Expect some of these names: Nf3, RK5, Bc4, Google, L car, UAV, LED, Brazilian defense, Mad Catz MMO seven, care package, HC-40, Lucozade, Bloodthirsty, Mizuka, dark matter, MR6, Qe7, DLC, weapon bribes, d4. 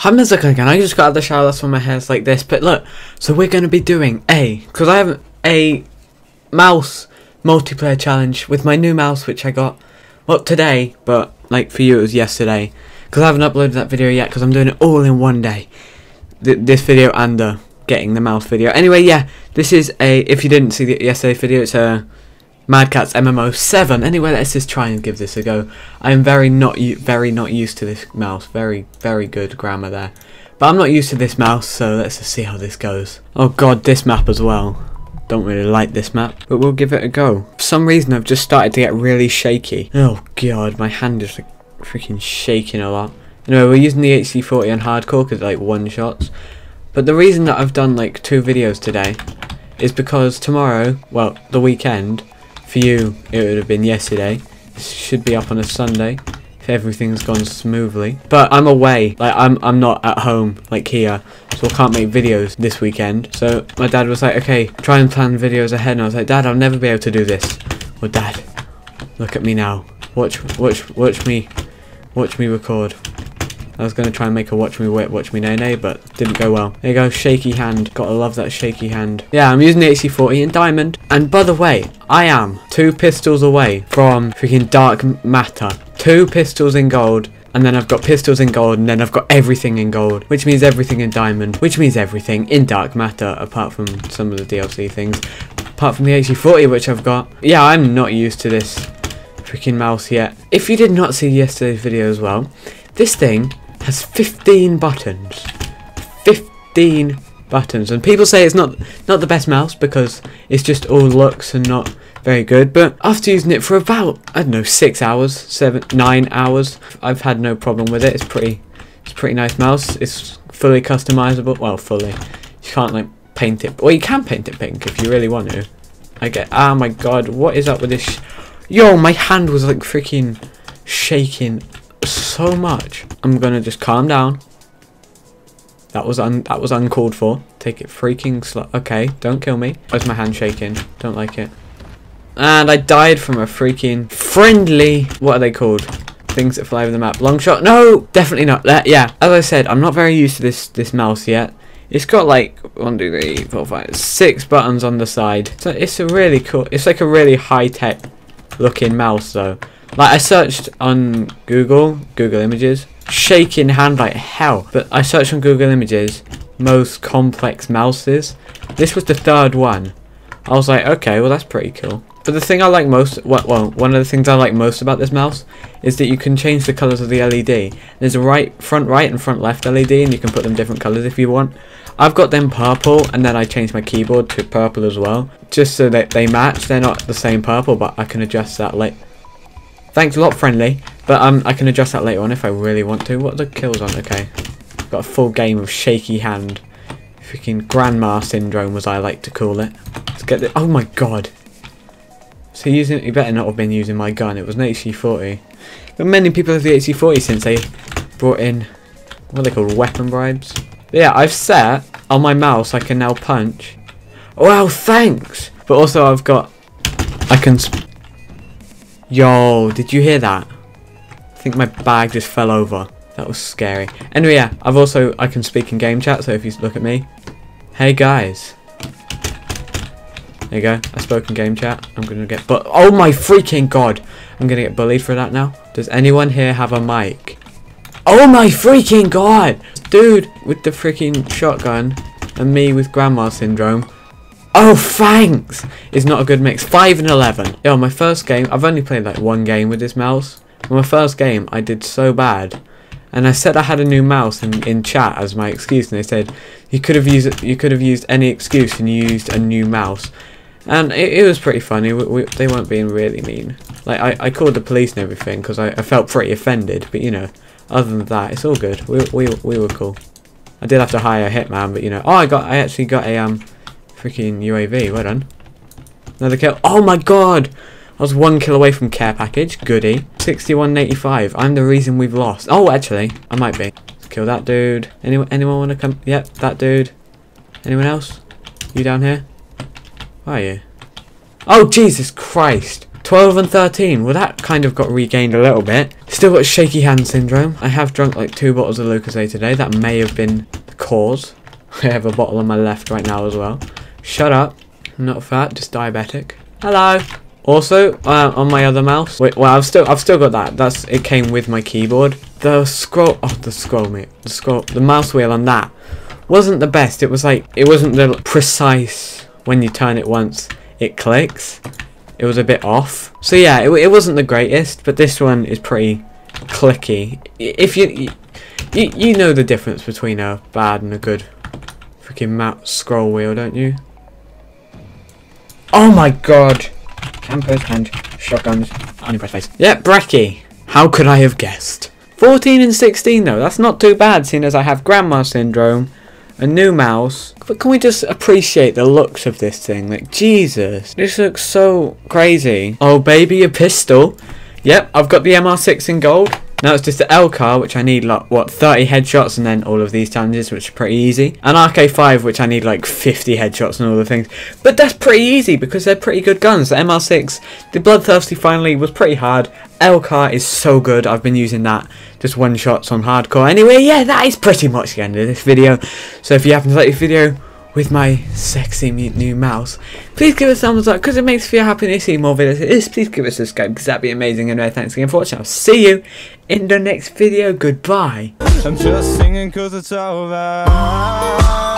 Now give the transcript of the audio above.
Hi Mizuka again, I just got out of the shower, that's why my hair's like this, but look, so we're going to be doing because I have a mouse multiplayer challenge with my new mouse, which I got, well, today, but, like, for you it was yesterday, because I haven't uploaded that video yet, because I'm doing it all in one day, this video and the getting the mouse video. Anyway, yeah, this is a, if you didn't see the yesterday video, it's a Mad Catz MMO 7. Anyway, let's just try and give this a go. I am very not used to this mouse. Very good grammar there, but I'm not used to this mouse, so let's just see how this goes. Oh god, this map as well. Don't really like this map, but we'll give it a go. For some reason, I've just started to get really shaky. Oh god, my hand is like freaking shaking a lot. Anyway, we're using the HC-40 on hardcore because like one shots. But the reason that I've done like 2 videos today is because tomorrow, well, the weekend. For you, it would have been yesterday. This should be up on a Sunday if everything's gone smoothly. But I'm away, like I'm not at home, like here, so I can't make videos this weekend. So my dad was like, "Okay, try and plan videos ahead." And I was like, "Dad, I'll never be able to do this." Well, Dad, look at me now. Watch me record. I was gonna try and make a watch me whip, watch me nay-nay, but didn't go well. There you go, shaky hand. Gotta love that shaky hand. Yeah, I'm using the HC-40 in diamond. And by the way, I am 2 pistols away from freaking dark matter. 2 pistols in gold, and then I've got pistols in gold, and then I've got everything in gold, which means everything in diamond, which means everything in dark matter, apart from some of the DLC things, apart from the HC-40, which I've got. Yeah, I'm not used to this freaking mouse yet. If you did not see yesterday's video as well, this thing has 15 buttons. 15 buttons. And people say it's not the best mouse because it's just all looks and not very good. But after using it for about, I don't know, 6 hours, 9 hours, I've had no problem with it. It's a pretty nice mouse. It's fully customizable. Well, fully. You can't like paint it. Well, you can paint it pink if you really want to. I get, oh my god, what is up with this? Yo, my hand was like freaking shaking so much. I'm gonna just calm down. That was uncalled for. Take it freaking slow. Okay, don't kill me. Where's my hand shaking? Don't like it. And I died from a freaking friendly. What are they called? Things that fly over the map. Long shot. No, definitely not. Yeah. As I said, I'm not very used to this mouse yet. It's got like 1, 2, 3, 4, 5, 6 buttons on the side. So it's a really cool. It's like a really high-tech looking mouse though. Like I searched on Google Images, shaking hand like hell. But I searched on Google Images, most complex mouses. This was the 3rd one. I was like, okay, well that's pretty cool. But the thing I like most, well, one of the things I like most about this mouse is that you can change the colours of the LED. There's a front right and front left LED, and you can put them different colours if you want. I've got them purple, and then I changed my keyboard to purple as well, just so that they match. They're not the same purple, but I can adjust that later. Thanks a lot, friendly, but I can adjust that later on if I really want to. What are the kills on? Okay, got a full game of shaky hand. Freaking grandma syndrome, as I like to call it. Let's get the. Oh my god. So using, you better not have been using my gun. It was an HC-40. But many people have the HC-40 since they brought in what are they called, weapon bribes. But yeah, I've set on my mouse. I can now punch. Wow, thanks. But also I've got. I can. Yo, did you hear that? I think my bag just fell over. That was scary. Anyway, yeah, I can speak in game chat, so if you look at me. Hey, guys. There you go. I spoke in game chat. I'm gonna get oh my freaking god. I'm gonna get bullied for that now. Does anyone here have a mic? Oh my freaking god. Dude with the freaking shotgun and me with grandma syndrome. Oh, thanks! It's not a good mix. 5 and 11. Yo, my first game, I've only played like 1 game with this mouse. My first game, I did so bad. And I said I had a new mouse in chat as my excuse, and they said, you could have used any excuse and you used a new mouse. And it was pretty funny. They weren't being really mean. Like, I called the police and everything, because I felt pretty offended. But, you know, other than that, it's all good. We were cool. I did have to hire a hitman, but, you know. Oh, I actually got a, freaking UAV, well done. Another kill. Oh my god! I was 1 kill away from care package. Goody. 6185. I'm the reason we've lost. Oh, actually, I might be. Let's kill that dude. Anyone want to come? Yep, that dude. Anyone else? You down here? Where are you? Oh, Jesus Christ. 12 and 13. Well, that kind of got regained a little bit. Still got shaky hand syndrome. I have drunk like 2 bottles of Lucozade today. That may have been the cause. I have a bottle on my left right now as well. Shut up. I'm not fat, just diabetic. Hello. Also, on my other mouse. Wait, well, I've still got that. That's it came with my keyboard. The scroll, oh, the scroll, mate. The mouse wheel on that wasn't the best. It was like, it wasn't the precise. When you turn it once, it clicks. It was a bit off. So yeah, it wasn't the greatest, but this one is pretty clicky. If you know the difference between a bad and a good freaking mouse scroll wheel, don't you? Oh my god. Campers and shotguns. Unimpressed face. Yep, Bracky. How could I have guessed? 14 and 16 though, that's not too bad seeing as I have grandma syndrome, a new mouse. But can we just appreciate the looks of this thing? Like, Jesus, this looks so crazy. Oh baby, a pistol. Yep, I've got the MR6 in gold. Now it's just the L car, which I need like, what, 30 headshots and then all of these challenges, which are pretty easy. And RK5, which I need like 50 headshots and all the things. But that's pretty easy because they're pretty good guns. The MR6, the Bloodthirsty finally was pretty hard. L car is so good. I've been using that. Just one shots on hardcore. Anyway, yeah, that is pretty much the end of this video. So if you happen to like this video with my sexy new mouse, please give it a thumbs up because it makes me feel happy to see more videos like this. Please give us a subscribe because that'd be amazing. Anyway, thanks again for watching. I'll see you in the next video. Goodbye. I'm just singing 'cause it's over.